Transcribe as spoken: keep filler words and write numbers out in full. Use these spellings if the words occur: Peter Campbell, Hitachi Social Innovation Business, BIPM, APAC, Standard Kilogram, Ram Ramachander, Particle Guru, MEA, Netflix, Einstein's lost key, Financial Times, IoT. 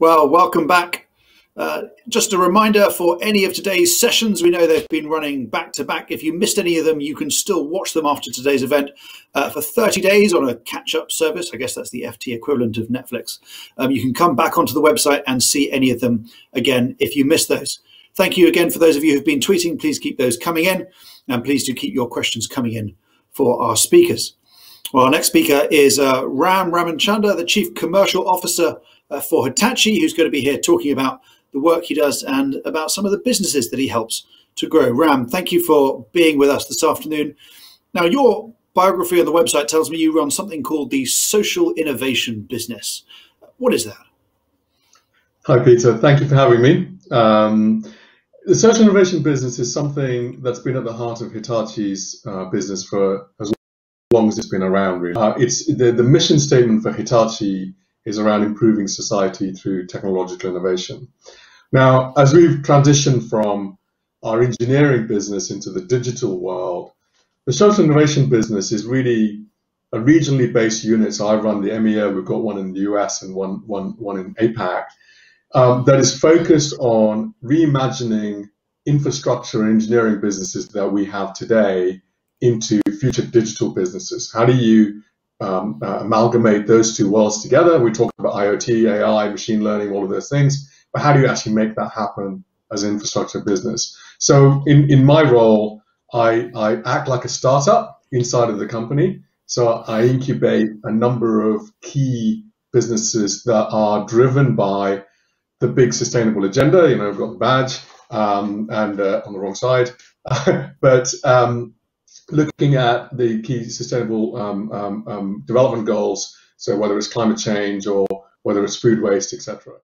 Well, welcome back. Uh, just a reminder for any of today's sessions, we know they've been running back to back. If you missed any of them, you can still watch them after today's event uh, for thirty days on a catch-up service. I guess that's the F T equivalent of Netflix. Um, you can come back onto the website and see any of them again if you missed those. Thank you again for those of you who've been tweeting. Please keep those coming in, and please do keep your questions coming in for our speakers. Well, our next speaker is uh, Ram Ramachander, the Chief Commercial Officer uh, for Hitachi, who's going to be here talking about the work he does and about some of the businesses that he helps to grow. Ram, thank you for being with us this afternoon. Now, your biography on the website tells me you run something called the Social Innovation Business. What is that? Hi, Peter. Thank you for having me. Um, the Social Innovation Business is something that's been at the heart of Hitachi's uh, business for as long as it's been around, really. Uh, it's the, the mission statement for Hitachi is around improving society through technological innovation. Now, as we've transitioned from our engineering business into the digital world, the social innovation business is really a regionally based unit. So I run the M E A, we've got one in the U S and one, one, one in APAC, um, that is focused on reimagining infrastructure and engineering businesses that we have today into future digital businesses. How do you Um, uh, amalgamate those two worlds together? We talk about IoT, A I, machine learning, all of those things, but how do you actually make that happen as an infrastructure business? So in, in my role, I, I act like a startup inside of the company. So I incubate a number of key businesses that are driven by the big sustainable agenda. You know, I've got the badge um, and uh, on the wrong side, but um, looking at the key sustainable um, um, um, development goals, so whether it's climate change or whether it's food waste, et cetera.